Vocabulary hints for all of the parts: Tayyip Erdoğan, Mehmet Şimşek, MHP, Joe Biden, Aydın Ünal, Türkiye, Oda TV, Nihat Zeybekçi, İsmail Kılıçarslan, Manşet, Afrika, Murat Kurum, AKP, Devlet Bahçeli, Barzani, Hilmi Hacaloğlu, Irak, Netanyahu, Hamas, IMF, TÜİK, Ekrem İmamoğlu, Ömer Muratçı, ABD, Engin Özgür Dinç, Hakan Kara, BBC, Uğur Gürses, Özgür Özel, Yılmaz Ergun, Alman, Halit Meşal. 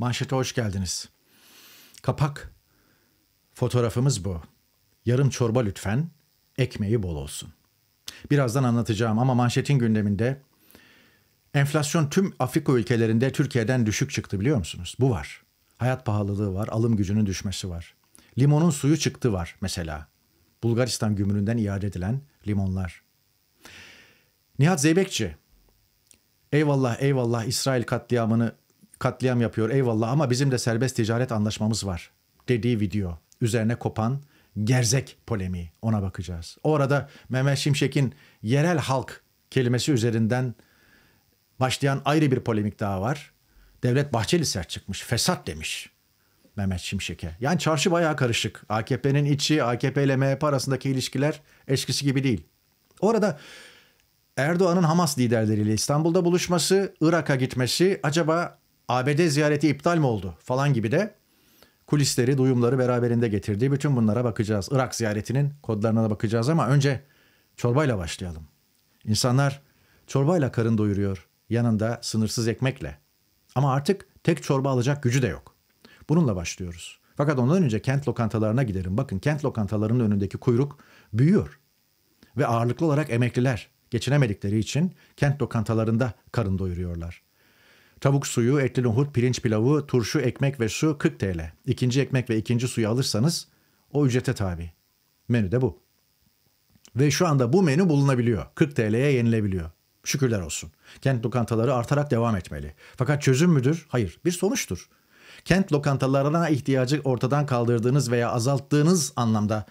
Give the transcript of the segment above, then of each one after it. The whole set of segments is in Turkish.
Manşete hoş geldiniz. Kapak fotoğrafımız bu. Yarım çorba lütfen, ekmeği bol olsun. Birazdan anlatacağım ama manşetin gündeminde enflasyon tüm Afrika ülkelerinde Türkiye'den düşük çıktı, biliyor musunuz? Bu var. Hayat pahalılığı var, alım gücünün düşmesi var. Limonun suyu çıktı var mesela. Bulgaristan gümrüğünden iade edilen limonlar. Nihat Zeybekçi, eyvallah İsrail katliam yapıyor eyvallah ama bizim de serbest ticaret anlaşmamız var dediği video. Üzerine kopan gerzek polemiği, ona bakacağız. Orada Mehmet Şimşek'in yerel halk kelimesi üzerinden başlayan ayrı bir polemik daha var. Devlet Bahçeli sert çıkmış, fesat demiş Mehmet Şimşek'e. Yani çarşı bayağı karışık. AKP'nin içi, AKP ile MHP arasındaki ilişkiler eskisi gibi değil. Orada Erdoğan'ın Hamas liderleriyle İstanbul'da buluşması, Irak'a gitmesi, acaba ABD ziyareti iptal mi oldu falan gibi de kulisleri, duyumları beraberinde getirdiği bütün bunlara bakacağız. Irak ziyaretinin kodlarına da bakacağız ama önce çorbayla başlayalım. İnsanlar çorbayla karın doyuruyor, yanında sınırsız ekmekle. Ama artık tek çorba alacak gücü de yok. Bununla başlıyoruz. Fakat ondan önce kent lokantalarına gidelim. Bakın, kent lokantalarının önündeki kuyruk büyüyor. Ve ağırlıklı olarak emekliler, geçinemedikleri için kent lokantalarında karın doyuruyorlar. Tavuk suyu, etli nohut, pirinç pilavı, turşu, ekmek ve su 40 TL. İkinci ekmek ve ikinci suyu alırsanız o ücrete tabi. Menü de bu. Ve şu anda bu menü bulunabiliyor. 40 TL'ye yenilebiliyor. Şükürler olsun. Kent lokantaları artarak devam etmeli. Fakat çözüm müdür? Hayır, bir sonuçtur. Kent lokantalarına ihtiyacı ortadan kaldırdığınız veya azalttığınız anlamda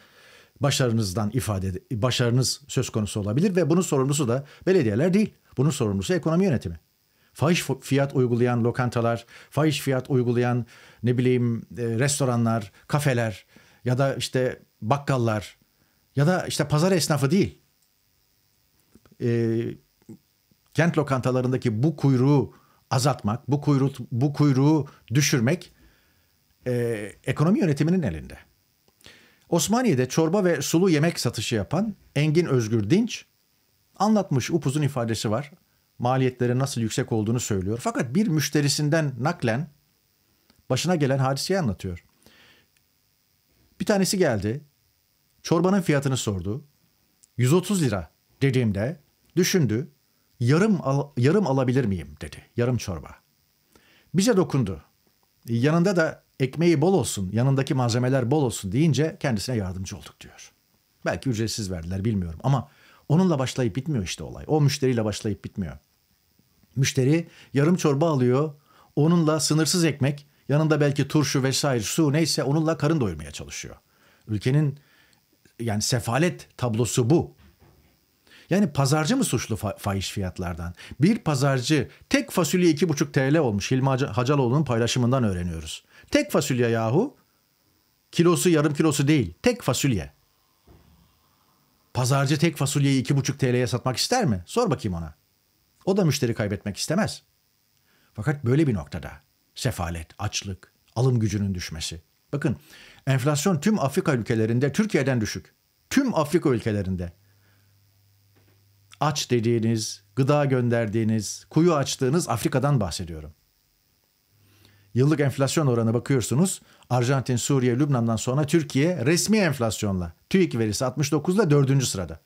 başarınız söz konusu olabilir ve bunun sorumlusu da belediyeler değil. Bunun sorumlusu ekonomi yönetimi. Fahiş fiyat uygulayan lokantalar, fahiş fiyat uygulayan restoranlar, kafeler ya da işte bakkallar ya da işte pazar esnafı değil. Kent lokantalarındaki bu kuyruğu azaltmak, bu kuyruğu düşürmek ekonomi yönetiminin elinde. Osmaniye'de çorba ve sulu yemek satışı yapan Engin Özgür Dinç anlatmış, upuzun ifadesi var. Maliyetlerin nasıl yüksek olduğunu söylüyor. Fakat bir müşterisinden naklen başına gelen hadiseyi anlatıyor. Bir tanesi geldi, çorbanın fiyatını sordu. 130 lira dediğimde düşündü. Yarım alabilir miyim dedi. Yarım çorba. Bize dokundu. Yanında da ekmeği bol olsun, yanındaki malzemeler bol olsun deyince kendisine yardımcı olduk diyor. Belki ücretsiz verdiler, bilmiyorum ama onunla başlayıp bitmiyor işte olay. O müşteriyle başlayıp bitmiyor. Müşteri yarım çorba alıyor. Onunla sınırsız ekmek, yanında belki turşu vesaire, su neyse onunla karın doyurmaya çalışıyor. Ülkenin yani sefalet tablosu bu. Yani pazarcı mı suçlu fahiş fiyatlardan? Bir pazarcı, tek fasulye 2,5 TL olmuş. Hilmi Hacaloğlu'nun paylaşımından öğreniyoruz. Tek fasulye yahu. Kilosu, yarım kilosu değil. Tek fasulye. Pazarcı tek fasulyeyi 2,5 TL'ye satmak ister mi? Sor bakayım ona. O da müşteri kaybetmek istemez. Fakat böyle bir noktada sefalet, açlık, alım gücünün düşmesi. Bakın, enflasyon tüm Afrika ülkelerinde Türkiye'den düşük. Tüm Afrika ülkelerinde. Aç dediğiniz, gıda gönderdiğiniz, kuyu açtığınız Afrika'dan bahsediyorum. Yıllık enflasyon oranı bakıyorsunuz. Arjantin, Suriye, Lübnan'dan sonra Türkiye resmi enflasyonla, TÜİK verisi 69'la 4. sırada.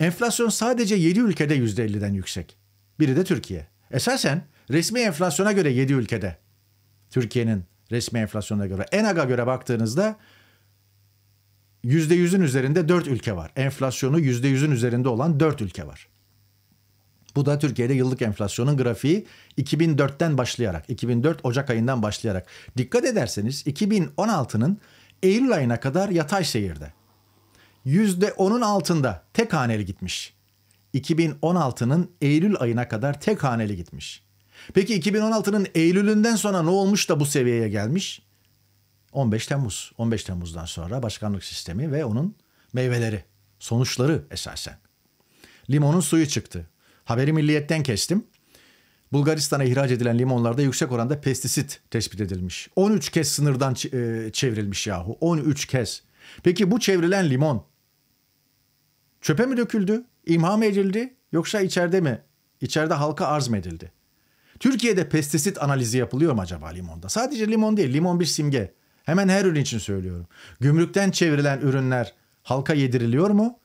Enflasyon sadece 7 ülkede %50'den yüksek. Biri de Türkiye. Esasen resmi enflasyona göre 7 ülkede. Türkiye'nin resmi enflasyonuna göre, ENAG'a göre baktığınızda %100'ün üzerinde 4 ülke var. Enflasyonu %100'ün üzerinde olan 4 ülke var. Bu da Türkiye'de yıllık enflasyonun grafiği 2004'ten başlayarak, 2004 Ocak ayından başlayarak. Dikkat ederseniz 2016'nın Eylül ayına kadar yatay seyirde. %10'un altında, tek haneli gitmiş. 2016'nın Eylül ayına kadar tek haneli gitmiş. Peki 2016'nın Eylül'ünden sonra ne olmuş da bu seviyeye gelmiş? 15 Temmuz'dan sonra başkanlık sistemi ve onun meyveleri, sonuçları esasen. Limonun suyu çıktı. Haberi Milliyet'ten kestim. Bulgaristan'a ihraç edilen limonlarda yüksek oranda pestisit tespit edilmiş. 13 kez sınırdan çevrilmiş yahu. 13 kez. Peki bu çevrilen limon çöpe mi döküldü? İmha mı edildi? Yoksa içeride halka arz mı edildi? Türkiye'de pestisit analizi yapılıyor mu acaba limonda? Sadece limon değil, limon bir simge. Hemen her ürün için söylüyorum. Gümrükten çevrilen ürünler halka yediriliyor mu?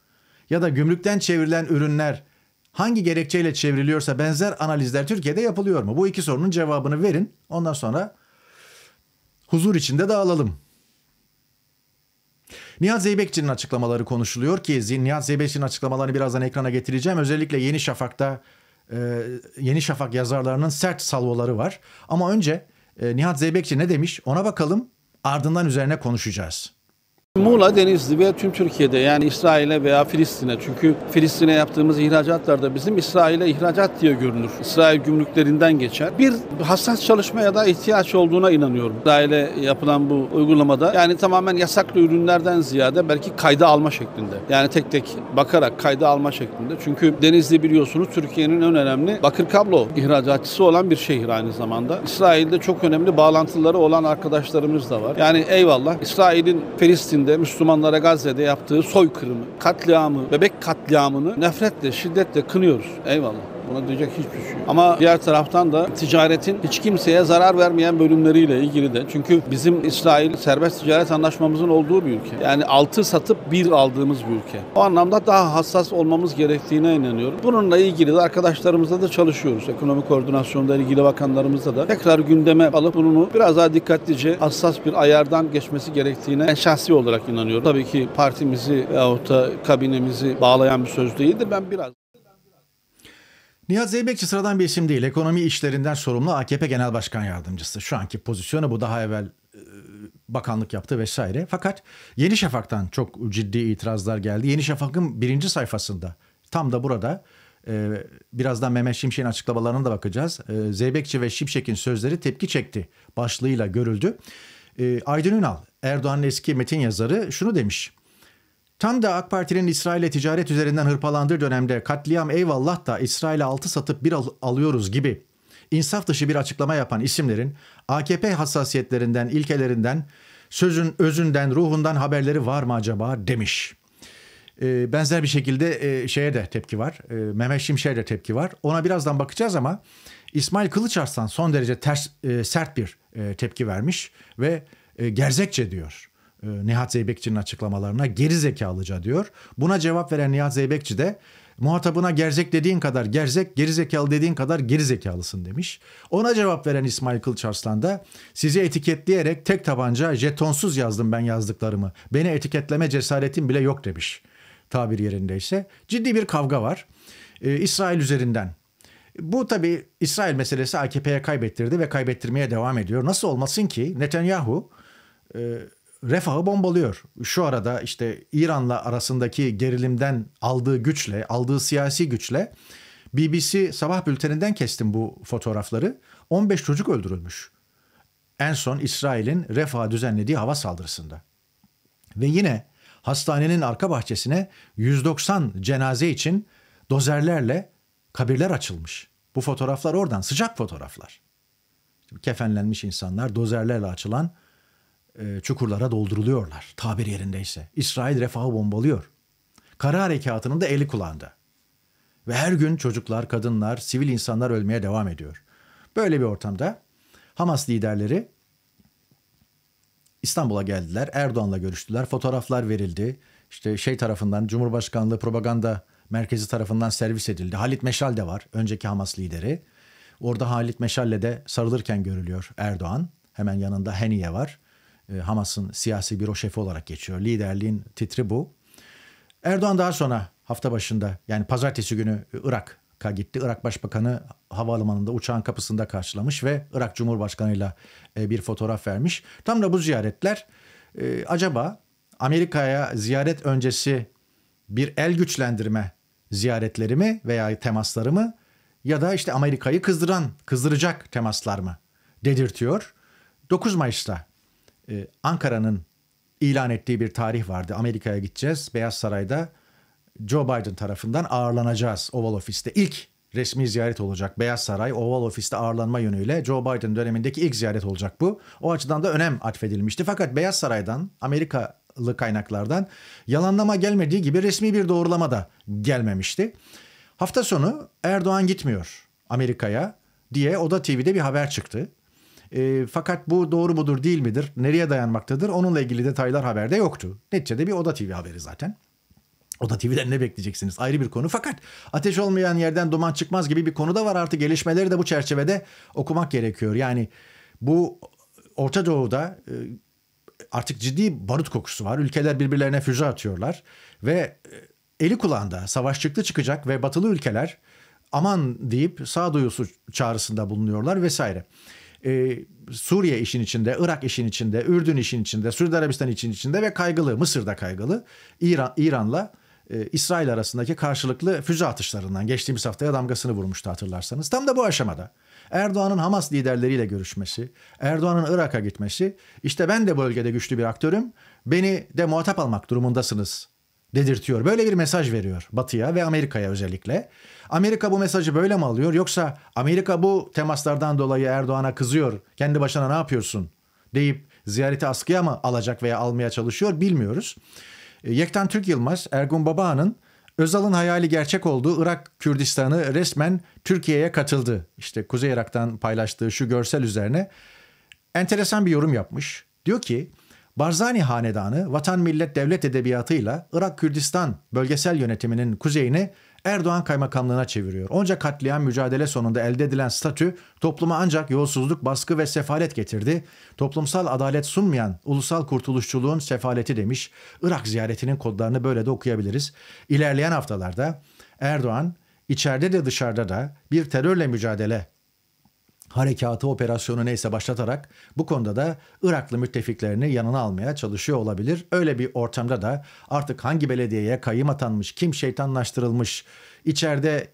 Ya da gümrükten çevrilen ürünler hangi gerekçeyle çevriliyorsa benzer analizler Türkiye'de yapılıyor mu? Bu iki sorunun cevabını verin. Ondan sonra huzur içinde dağılalım. Nihat Zeybekçi'nin açıklamaları konuşuluyor ki Nihat Zeybekçi'nin açıklamalarını birazdan ekrana getireceğim. Özellikle Yeni Şafak'ta Yeni Şafak yazarlarının sert salvoları var. Ama önce Nihat Zeybekçi ne demiş ona bakalım, ardından üzerine konuşacağız. Muğla, Denizli ve tüm Türkiye'de, yani İsrail'e veya Filistin'e, çünkü Filistin'e yaptığımız ihracatlarda bizim İsrail'e ihracat diye görünür. İsrail gümrüklerinden geçer. Bir hassas çalışmaya da ihtiyaç olduğuna inanıyorum. İsrail'e yapılan bu uygulamada yani tamamen yasaklı ürünlerden ziyade belki kayda alma şeklinde. Yani tek tek bakarak kayda alma şeklinde. Çünkü Denizli biliyorsunuz Türkiye'nin en önemli bakır kablo ihracatçısı olan bir şehir aynı zamanda. İsrail'de çok önemli bağlantıları olan arkadaşlarımız da var. Yani eyvallah, İsrail'in Filistin Müslümanlara Gazze'de yaptığı soykırımı, katliamı, bebek katliamını nefretle, şiddetle kınıyoruz. Eyvallah. Buna diyecek hiçbir şey yok. Ama diğer taraftan da ticaretin hiç kimseye zarar vermeyen bölümleriyle ilgili de. Çünkü bizim İsrail serbest ticaret anlaşmamızın olduğu bir ülke. Yani 6 satıp 1 aldığımız bir ülke. O anlamda daha hassas olmamız gerektiğine inanıyorum. Bununla ilgili de arkadaşlarımızla da çalışıyoruz. Ekonomik koordinasyonla ilgili bakanlarımızla da tekrar gündeme alıp bunu biraz daha dikkatlice, hassas bir ayardan geçmesi gerektiğine ben şahsi olarak inanıyorum. Tabii ki partimizi yahut da kabinemizi bağlayan bir söz değildir. Nihat Zeybekçi sıradan bir isim değil. Ekonomi işlerinden sorumlu AKP Genel Başkan Yardımcısı. Şu anki pozisyonu bu, daha evvel bakanlık yaptı vesaire. Fakat Yeni Şafak'tan çok ciddi itirazlar geldi. Yeni Şafak'ın birinci sayfasında, tam da burada, birazdan Mehmet Şimşek'in açıklamalarına da bakacağız. Zeybekçi ve Şimşek'in sözleri tepki çekti başlığıyla görüldü. Aydın Ünal, Erdoğan'ın eski metin yazarı, şunu demiş. Tam da AK Parti'nin İsrail'e ticaret üzerinden hırpalandığı dönemde katliam eyvallah da İsrail'e 6 satıp 1 alıyoruz gibi insaf dışı bir açıklama yapan isimlerin AKP hassasiyetlerinden, ilkelerinden, sözün özünden, ruhundan haberleri var mı acaba demiş. Benzer bir şekilde şeye de tepki var. Mehmet Şimşek'e de tepki var. Ona birazdan bakacağız ama İsmail Kılıçarslan son derece sert bir tepki vermiş ve gerzekçe diyor Nihat Zeybekçi'nin açıklamalarına, geri zekalıca diyor. Buna cevap veren Nihat Zeybekçi de muhatabına gerzek dediğin kadar gerzek, geri zekalı dediğin kadar geri zekalısın demiş. Ona cevap veren İsmail Kılıçarslan da sizi etiketleyerek tek tabanca jetonsuz yazdım ben yazdıklarımı. Beni etiketleme cesaretim bile yok demiş, tabir yerindeyse. Ciddi bir kavga var İsrail üzerinden. Bu tabii İsrail meselesi AKP'ye kaybettirdi ve kaybettirmeye devam ediyor. Nasıl olmasın ki Netanyahu Refah'ı bombalıyor. Şu arada işte İran'la arasındaki gerilimden aldığı güçle, aldığı siyasi güçle, BBC sabah bülteninden kestim bu fotoğrafları. 15 çocuk öldürülmüş. En son İsrail'in Refah'a düzenlediği hava saldırısında. Ve yine hastanenin arka bahçesine 190 cenaze için dozerlerle kabirler açılmış. Bu fotoğraflar oradan, sıcak fotoğraflar. Kefenlenmiş insanlar dozerlerle açılan çukurlara dolduruluyorlar, tabir yerindeyse. İsrail Refah'ı bombalıyor. Kara harekatının da eli kulağında. Ve her gün çocuklar, kadınlar, sivil insanlar ölmeye devam ediyor. Böyle bir ortamda Hamas liderleri İstanbul'a geldiler, Erdoğan'la görüştüler, fotoğraflar verildi. İşte şey tarafından, Cumhurbaşkanlığı Propaganda Merkezi tarafından servis edildi. Halit Meşal de var, önceki Hamas lideri. Orada Halit Meşal'le de sarılırken görülüyor Erdoğan. Hemen yanında Haniye var. Hamas'ın siyasi büro şefi olarak geçiyor. Liderliğin titri bu. Erdoğan daha sonra hafta başında, yani pazartesi günü Irak'a gitti. Irak Başbakanı havalimanında uçağın kapısında karşılamış ve Irak Cumhurbaşkanı'yla bir fotoğraf vermiş. Tam da bu ziyaretler acaba Amerika'ya ziyaret öncesi bir el güçlendirme ziyaretleri mi veya temasları mı, ya da işte Amerika'yı kızdıracak temaslar mı dedirtiyor. 9 Mayıs'ta Ankara'nın ilan ettiği bir tarih vardı. Amerika'ya gideceğiz. Beyaz Saray'da Joe Biden tarafından ağırlanacağız Oval Ofis'te. İlk resmi ziyaret olacak. Beyaz Saray Oval Ofis'te ağırlanma yönüyle Joe Biden dönemindeki ilk ziyaret olacak bu. O açıdan da önem atfedilmişti. Fakat Beyaz Saray'dan, Amerikalı kaynaklardan yalanlama gelmediği gibi resmi bir doğrulama da gelmemişti. Hafta sonu Erdoğan gitmiyor Amerika'ya. diye Oda TV'de bir haber çıktı. Fakat bu doğru mudur değil midir, nereye dayanmaktadır, onunla ilgili detaylar haberde yoktu. Neticede bir Oda TV haberi zaten. Oda TV'den ne bekleyeceksiniz ayrı bir konu, fakat ateş olmayan yerden duman çıkmaz gibi bir konu da var. Artık gelişmeleri de bu çerçevede okumak gerekiyor. Yani bu Orta Doğu'da artık ciddi barut kokusu var. Ülkeler birbirlerine füze atıyorlar ve eli kulağında savaş çıktı çıkacak ve batılı ülkeler aman deyip sağduyusu çağrısında bulunuyorlar vesaire. Suriye işin içinde, Irak işin içinde, Ürdün işin içinde, Suudi Arabistan işin içinde ve kaygılı, Mısır'da kaygılı İran'la İsrail arasındaki karşılıklı füze atışlarından geçtiğimiz haftaya damgasını vurmuştu hatırlarsanız. Tam da bu aşamada Erdoğan'ın Hamas liderleriyle görüşmesi, Erdoğan'ın Irak'a gitmesi, işte ben de bölgede güçlü bir aktörüm, beni de muhatap almak durumundasınız dedirtiyor. Böyle bir mesaj veriyor Batı'ya ve Amerika'ya özellikle. Amerika bu mesajı böyle mi alıyor, yoksa Amerika bu temaslardan dolayı Erdoğan'a kızıyor, kendi başına ne yapıyorsun deyip ziyareti askıya mı alacak veya almaya çalışıyor bilmiyoruz. Yektan Türk Yılmaz, Ergun Baba'nın Özal'ın hayali gerçek oldu, Irak Kürdistan'ı resmen Türkiye'ye katıldı, İşte Kuzey Irak'tan paylaştığı şu görsel üzerine enteresan bir yorum yapmış. Diyor ki, Barzani hanedanı vatan millet devlet edebiyatıyla Irak Kürdistan bölgesel yönetiminin kuzeyini Erdoğan kaymakamlığına çeviriyor. Onca katliam mücadele sonunda elde edilen statü topluma ancak yolsuzluk, baskı ve sefalet getirdi. Toplumsal adalet sunmayan ulusal kurtuluşçuluğun sefaleti demiş. Irak ziyaretinin kodlarını böyle de okuyabiliriz. İlerleyen haftalarda Erdoğan içeride de dışarıda da bir terörle mücadele harekatı, operasyonu neyse başlatarak bu konuda da Iraklı müttefiklerini yanına almaya çalışıyor olabilir. Öyle bir ortamda da artık hangi belediyeye kayyım atanmış, kim şeytanlaştırılmış, içeride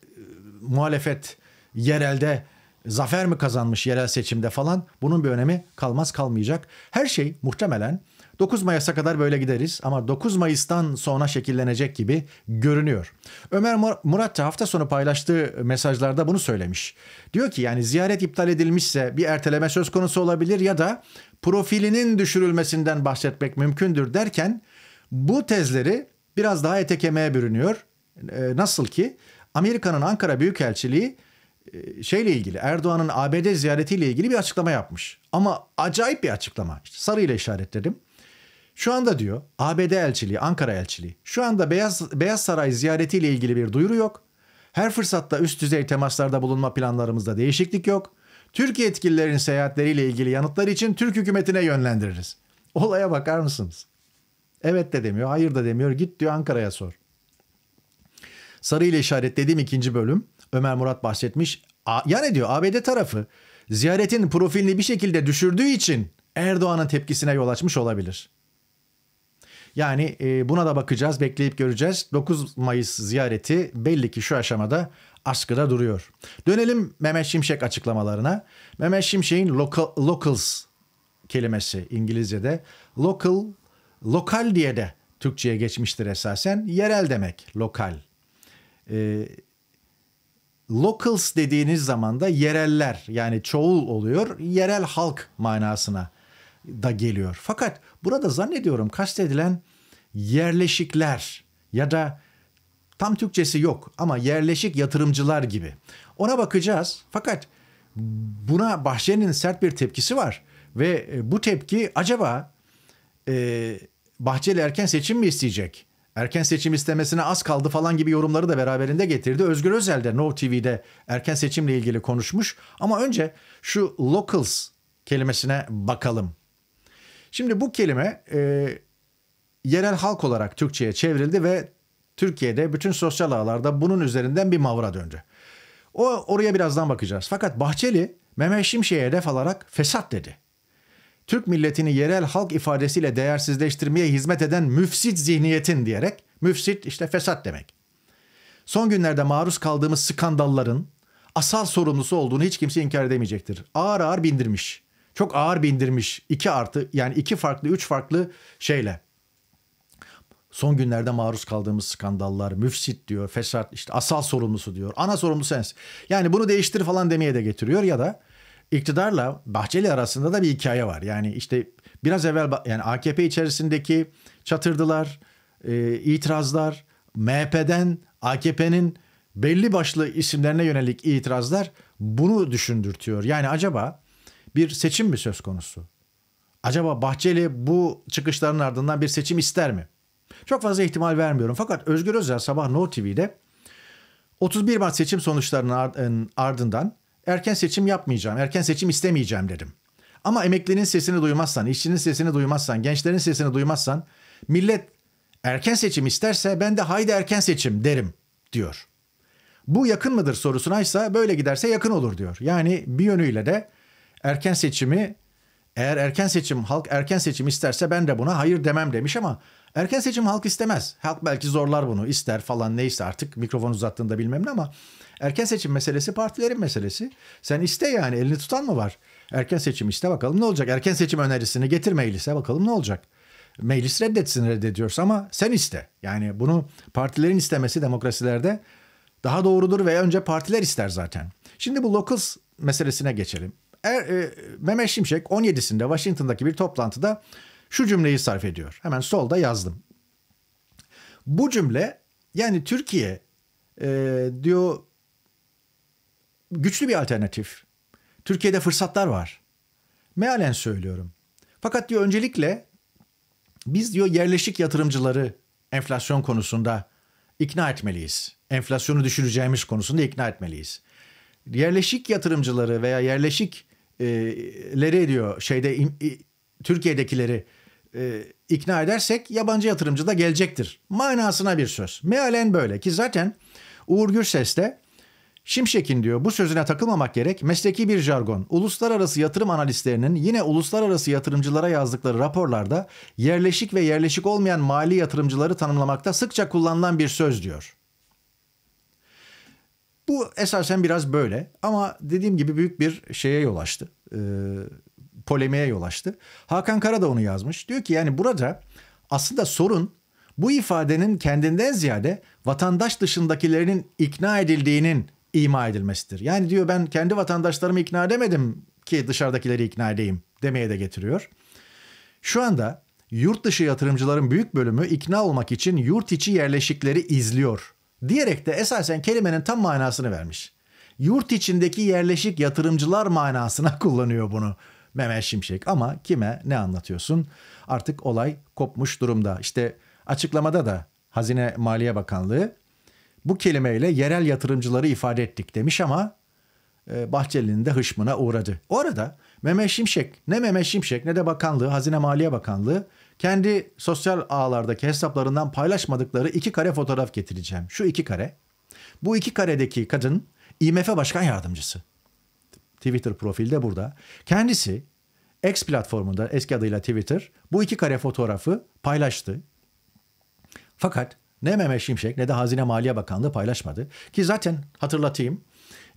muhalefet yerelde zafer mi kazanmış yerel seçimde falan, bunun bir önemi kalmayacak. Her şey muhtemelen 9 Mayıs'a kadar böyle gideriz ama 9 Mayıs'tan sonra şekillenecek gibi görünüyor. Ömer Murat da hafta sonu paylaştığı mesajlarda bunu söylemiş. Diyor ki, yani ziyaret iptal edilmişse bir erteleme söz konusu olabilir ya da profilinin düşürülmesinden bahsetmek mümkündür derken bu tezleri biraz daha ete kemiğe bürünüyor. Nasıl ki Amerika'nın Ankara Büyükelçiliği şeyle ilgili, Erdoğan'ın ABD ziyaretiyle ilgili bir açıklama yapmış. Ama acayip bir açıklama. İşte sarıyla işaretledim. Şu anda diyor ABD elçiliği, Ankara elçiliği, şu anda Beyaz Saray ziyaretiyle ilgili bir duyuru yok. Her fırsatta üst düzey temaslarda bulunma planlarımızda değişiklik yok. Türkiye yetkililerinin seyahatleriyle ilgili yanıtları için Türk hükümetine yönlendiririz. Olaya bakar mısınız? Evet de demiyor, hayır da demiyor. Git diyor Ankara'ya sor. Sarıyla işaretlediğim ikinci bölüm. Ömer Murat bahsetmiş. Yani diyor ABD tarafı ziyaretin profilini bir şekilde düşürdüğü için Erdoğan'ın tepkisine yol açmış olabilir. Yani buna da bakacağız, bekleyip göreceğiz. 9 Mayıs ziyareti belli ki şu aşamada askıda duruyor. Dönelim Mehmet Şimşek açıklamalarına. Mehmet Şimşek'in locals kelimesi İngilizce'de. Lokal diye de Türkçe'ye geçmiştir esasen. Yerel demek lokal. Locals dediğiniz zaman da yereller, yani çoğul oluyor. Yerel halk manasına da geliyor. Fakat burada zannediyorum kastedilen yerleşikler ya da tam Türkçesi yok ama yerleşik yatırımcılar gibi. Ona bakacağız. Fakat buna Bahçeli'nin sert bir tepkisi var ve bu tepki acaba Bahçeli erken seçim mi isteyecek? Erken seçim istemesine az kaldı falan gibi yorumları da beraberinde getirdi. Özgür Özel de Now TV'de erken seçimle ilgili konuşmuş. Ama önce şu locals kelimesine bakalım. Şimdi bu kelime yerel halk olarak Türkçe'ye çevrildi ve Türkiye'de bütün sosyal ağlarda bunun üzerinden bir mavra döndü. Oraya birazdan bakacağız. Fakat Bahçeli Mehmet Şimşek'e hedef alarak fesat dedi. Türk milletini yerel halk ifadesiyle değersizleştirmeye hizmet eden müfsit zihniyetin diyerek, müfsit işte fesat demek. Son günlerde maruz kaldığımız skandalların asal sorumlusu olduğunu hiç kimse inkar edemeyecektir. Ağır ağır bindirmiş. Çok ağır bindirmiş. 2 artı, yani 2 farklı 3 farklı şeyle. Son günlerde maruz kaldığımız skandallar, müfsit diyor, fesat, işte asal sorumlusu diyor. Ana sorumlu sensin. Yani bunu değiştir falan demeye de getiriyor ya da iktidarla Bahçeli arasında da bir hikaye var. Yani işte biraz evvel, yani AKP içerisindeki çatırdılar, itirazlar, MHP'den AKP'nin belli başlı isimlerine yönelik itirazlar bunu düşündürtüyor. Yani acaba bir seçim mi söz konusu? Acaba Bahçeli bu çıkışların ardından bir seçim ister mi? Çok fazla ihtimal vermiyorum. Fakat Özgür Özel sabah No TV'de 31 Mart seçim sonuçlarının ardından erken seçim yapmayacağım, erken seçim istemeyeceğim dedim. Ama emeklinin sesini duymazsan, işçinin sesini duymazsan, gençlerin sesini duymazsan, millet erken seçim isterse ben de haydi erken seçim derim diyor. Bu yakın mıdır sorusunaysa böyle giderse yakın olur diyor. Yani bir yönüyle de erken seçimi, eğer erken seçim, halk erken seçim isterse ben de buna hayır demem demiş ama erken seçim halk istemez. Halk belki zorlar bunu, ister falan neyse artık mikrofon uzattığında bilmem ne, ama erken seçim meselesi partilerin meselesi. Sen iste yani, elini tutan mı var? Erken seçim iste bakalım ne olacak? Erken seçim önerisini getir meclise bakalım ne olacak? Meclis reddetsin, reddediyorsa ama sen iste. Yani bunu partilerin istemesi demokrasilerde daha doğrudur ve önce partiler ister zaten. Şimdi bu locals meselesine geçelim. Mehmet Şimşek 17'sinde Washington'daki bir toplantıda şu cümleyi sarf ediyor. Hemen solda yazdım. Bu cümle, yani Türkiye diyor güçlü bir alternatif. Türkiye'de fırsatlar var. Mealen söylüyorum. Fakat diyor öncelikle biz diyor yerleşik yatırımcıları enflasyon konusunda ikna etmeliyiz. Enflasyonu düşüreceğimiz konusunda ikna etmeliyiz. Yerleşik yatırımcıları veya yerleşikleri diyor Türkiye'dekileri ikna edersek yabancı yatırımcı da gelecektir. Manasına bir söz. Mealen böyle ki zaten Uğur Gürses de Şimşek'in diyor bu sözüne takılmamak gerek, mesleki bir jargon. Uluslararası yatırım analistlerinin yine uluslararası yatırımcılara yazdıkları raporlarda yerleşik ve yerleşik olmayan mali yatırımcıları tanımlamakta sıkça kullanılan bir söz diyor. Bu esasen biraz böyle ama dediğim gibi büyük bir şeye yol açtı. Polemiğe yol açtı. Hakan Kara da onu yazmış. Diyor ki yani burada aslında sorun bu ifadenin kendinden ziyade vatandaş dışındakilerinin ikna edildiğinin ima edilmesidir. Yani diyor ben kendi vatandaşlarımı ikna edemedim ki dışarıdakileri ikna edeyim demeye de getiriyor. Şu anda yurt dışı yatırımcıların büyük bölümü ikna olmak için yurt içi yerleşikleri izliyor diyerek de esasen kelimenin tam manasını vermiş. Yurt içindeki yerleşik yatırımcılar manasına kullanıyor bunu Mehmet Şimşek. Ama kime ne anlatıyorsun? Artık olay kopmuş durumda. İşte açıklamada da Hazine Maliye Bakanlığı bu kelimeyle yerel yatırımcıları ifade ettik demiş ama Bahçeli'nin de hışmına uğradı. O arada Mehmet Şimşek ne de bakanlığı, Hazine Maliye Bakanlığı kendi sosyal ağlardaki hesaplarından paylaşmadıkları 2 kare fotoğraf getireceğim. Şu 2 kare. Bu 2 karedeki kadın IMF Başkan Yardımcısı. Twitter profilde burada. Kendisi X platformunda, eski adıyla Twitter, bu 2 kare fotoğrafı paylaştı. Fakat ne Mehmet Şimşek ne de Hazine Maliye Bakanlığı paylaşmadı. Ki zaten hatırlatayım,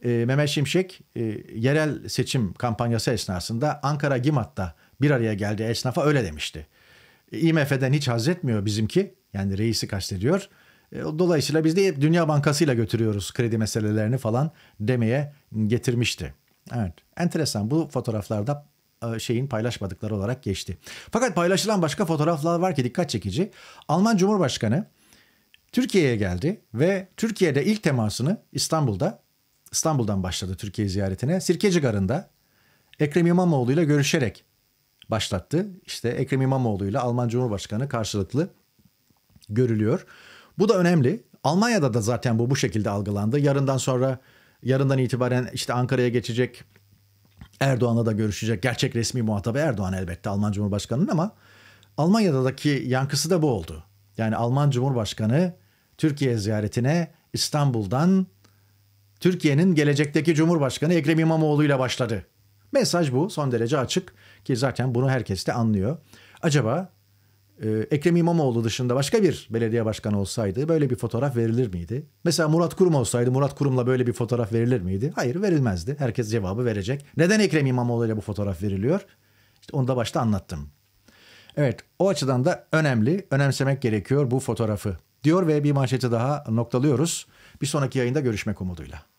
Mehmet Şimşek yerel seçim kampanyası esnasında Ankara Gimat'ta bir araya geldi esnafa öyle demişti. IMF'den hiç haz etmiyor bizimki, yani reisi kastediyor. Dolayısıyla biz de Dünya Bankası'yla götürüyoruz kredi meselelerini falan demeye getirmişti. Evet, enteresan, bu fotoğraflarda şeyin paylaşmadıkları olarak geçti. Fakat paylaşılan başka fotoğraflar var ki dikkat çekici. Alman Cumhurbaşkanı Türkiye'ye geldi ve Türkiye'de ilk temasını İstanbul'dan başladı Türkiye ziyaretine. Sirkecigarı'nda Ekrem İmamoğlu ile görüşerek başlattı. İşte Ekrem İmamoğlu ile Alman Cumhurbaşkanı karşılıklı görülüyor. Bu da önemli. Almanya'da da zaten bu şekilde algılandı. Yarından itibaren işte Ankara'ya geçecek, Erdoğan'la da görüşecek. Gerçek resmi muhatabı Erdoğan elbette, Alman Cumhurbaşkanı'nın, ama Almanya'daki yankısı da bu oldu. Yani Alman Cumhurbaşkanı Türkiye ziyaretine İstanbul'dan Türkiye'nin gelecekteki Cumhurbaşkanı Ekrem İmamoğlu ile başladı. Mesaj bu, son derece açık ki zaten bunu herkes de anlıyor. Acaba Ekrem İmamoğlu dışında başka bir belediye başkanı olsaydı böyle bir fotoğraf verilir miydi? Mesela Murat Kurum olsaydı Murat Kurum'la böyle bir fotoğraf verilir miydi? Hayır, verilmezdi. Herkes cevabı verecek. Neden Ekrem İmamoğlu ile bu fotoğraf veriliyor? İşte onu da başta anlattım. Evet, o açıdan da önemli, önemsemek gerekiyor bu fotoğrafı diyor ve bir manşeti daha noktalıyoruz. Bir sonraki yayında görüşmek umuduyla.